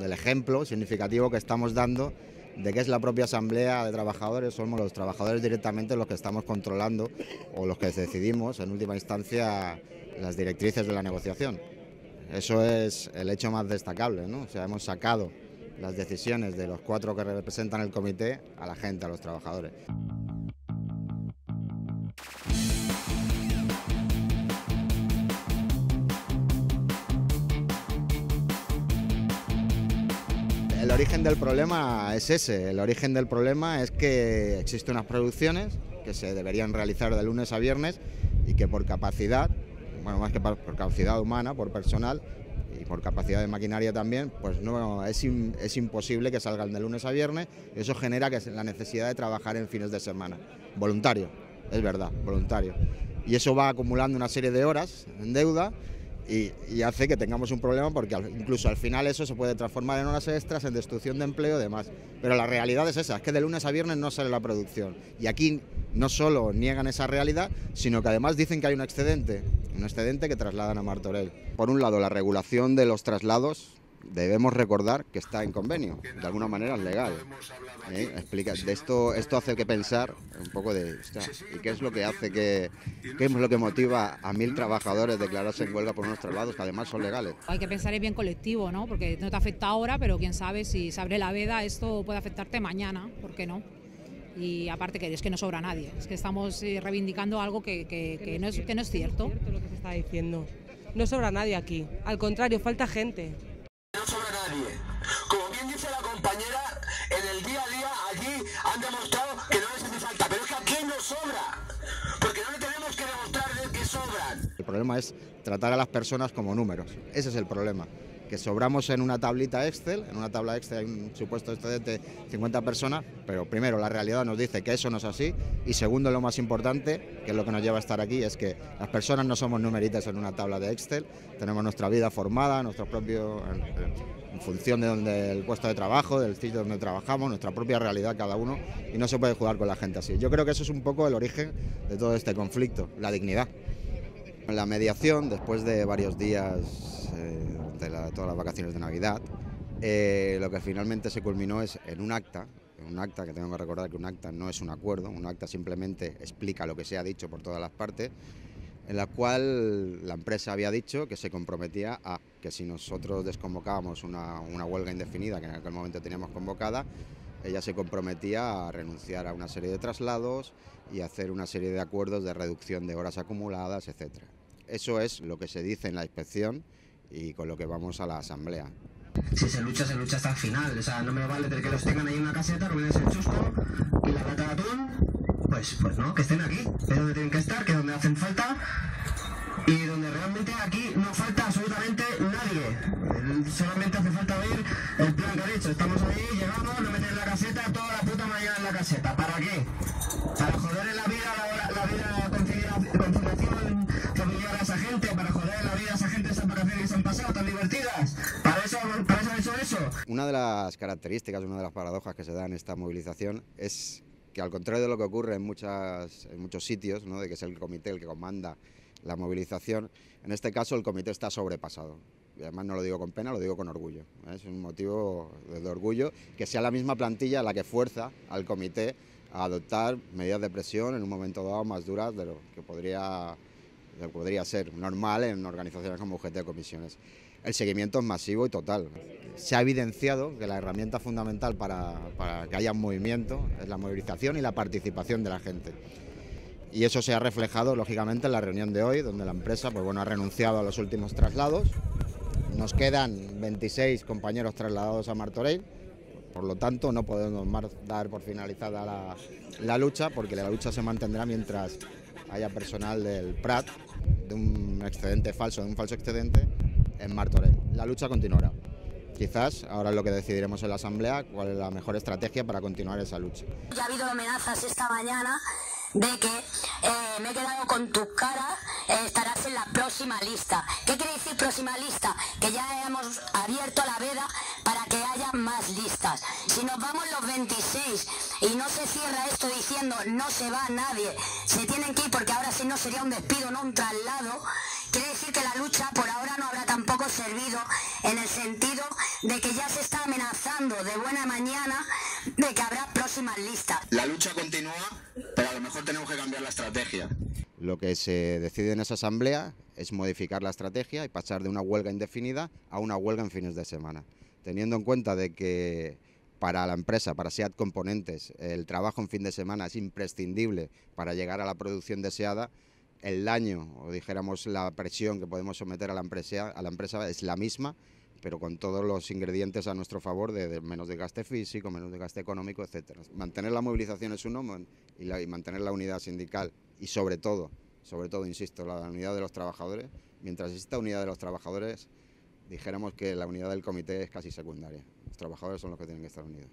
del ejemplo significativo que estamos dando de que es la propia asamblea de trabajadores, somos los trabajadores directamente los que estamos controlando o los que decidimos en última instancia las directrices de la negociación. Eso es el hecho más destacable, ¿no? O sea, hemos sacado las decisiones de los 4 que representan el comité a la gente, a los trabajadores. El origen del problema es ese, el origen del problema es que existen unas producciones que se deberían realizar de lunes a viernes y que por capacidad, bueno, más que por capacidad humana, por personal y por capacidad de maquinaria también, pues no, es imposible que salgan de lunes a viernes, y eso genera que la necesidad de trabajar en fines de semana, voluntario, es verdad, voluntario, y eso va acumulando una serie de horas en deuda, y hace que tengamos un problema porque incluso al final eso se puede transformar en horas extras, en destrucción de empleo y demás. Pero la realidad es esa, es que de lunes a viernes no sale la producción. Y aquí no solo niegan esa realidad, sino que además dicen que hay un excedente que trasladan a Martorell. Por un lado, la regulación de los traslados, debemos recordar que está en convenio, de alguna manera es legal. Explica, de esto hace que pensar un poco de, hostia, ¿y qué es lo que hace qué es lo que motiva a 1000 trabajadores declararse en huelga por unos traslados que además son legales? Hay que pensar es bien colectivo, ¿no? Porque no te afecta ahora, pero quién sabe si se abre la veda, esto puede afectarte mañana, ¿por qué no? Y aparte que es que no sobra nadie, es que estamos reivindicando algo que no es cierto. No es cierto lo que se está diciendo, no sobra nadie aquí, al contrario, falta gente. Como bien dice la compañera, en el día a día allí han demostrado que no les hace falta, pero es que aquí no sobra, porque no le tenemos que demostrar que sobran. El problema es tratar a las personas como números, ese es el problema, que sobramos en una tablita Excel, en una tabla Excel hay un supuesto excedente de 50 personas, pero primero la realidad nos dice que eso no es así, y segundo, lo más importante, que es lo que nos lleva a estar aquí, es que las personas no somos numeritas en una tabla de Excel, tenemos nuestra vida formada, nuestro propio... en función de donde el puesto de trabajo, del sitio donde trabajamos, nuestra propia realidad cada uno, y no se puede jugar con la gente así. Yo creo que eso es un poco el origen de todo este conflicto, la dignidad. La mediación, después de varios días todas las vacaciones de Navidad, lo que finalmente se culminó es en un acta, que tengo que recordar que un acta no es un acuerdo, un acta simplemente explica lo que se ha dicho por todas las partes, en la cual la empresa había dicho que se comprometía a que si nosotros desconvocábamos una huelga indefinida que en aquel momento teníamos convocada, ella se comprometía a renunciar a una serie de traslados y a hacer una serie de acuerdos de reducción de horas acumuladas, etc. Eso es lo que se dice en la inspección y con lo que vamos a la asamblea. Si se lucha hasta el final, o sea, no me vale tener que los tengan ahí en una caseta, comiendo el chusco y la lata de atún. Pues no, que estén aquí, es donde tienen que estar, que es donde hacen falta y donde realmente aquí no falta absolutamente nadie. Solamente hace falta ver el plan que han hecho. Estamos ahí, llegamos, nos meten en la caseta, toda la puta mañana en la caseta. ¿Para qué? Para joderle la vida, la conciliación familiar a esa gente, para joderle la vida a esa gente, esas vacaciones que se han pasado tan divertidas. ¿Para eso han hecho eso? Una de las características, una de las paradojas que se da en esta movilización es que al contrario de lo que ocurre en muchos sitios, ¿no?, de que es el comité el que comanda la movilización, en este caso el comité está sobrepasado. Y además no lo digo con pena, lo digo con orgullo. Es un motivo de orgullo que sea la misma plantilla la que fuerza al comité a adoptar medidas de presión en un momento dado más duras de lo que podría ser normal en organizaciones como UGT o comisiones. El seguimiento es masivo y total. Se ha evidenciado que la herramienta fundamental para que haya un movimiento es la movilización y la participación de la gente. Y eso se ha reflejado, lógicamente, en la reunión de hoy, donde la empresa pues, bueno, ha renunciado a los últimos traslados. Nos quedan 26 compañeros trasladados a Martorell. Por lo tanto, no podemos dar por finalizada la lucha, porque la lucha se mantendrá mientras haya personal del Prat, de un falso excedente, en Martorell. La lucha continuará. Quizás ahora es lo que decidiremos en la asamblea cuál es la mejor estrategia para continuar esa lucha. Ya ha habido amenazas esta mañana de que me he quedado con tu cara, estarás en la próxima lista. ¿Qué quiere decir próxima lista? Que ya hemos abierto la veda para que haya más listas. Si nos vamos los 26 y no se cierra esto diciendo no se va nadie, se tienen que ir porque ahora si no sería un despido, no un traslado, quiere decir que la lucha por ahora no habrá tampoco servido en el sentido de que ya se está amenazando de buena mañana de que habrá próximas listas. La lucha continúa, pero a lo mejor tenemos que cambiar la estrategia. Lo que se decide en esa asamblea es modificar la estrategia y pasar de una huelga indefinida a una huelga en fines de semana, teniendo en cuenta de que para la empresa, para SEAT Componentes, el trabajo en fin de semana es imprescindible para llegar a la producción deseada. El daño, o dijéramos la presión que podemos someter a la empresa es la misma, pero con todos los ingredientes a nuestro favor, de menos desgaste físico, menos desgaste económico, etcétera. Mantener la movilización es uno y mantener la unidad sindical y sobre todo, insisto, la unidad de los trabajadores. Mientras exista unidad de los trabajadores, dijéramos que la unidad del comité es casi secundaria. Los trabajadores son los que tienen que estar unidos.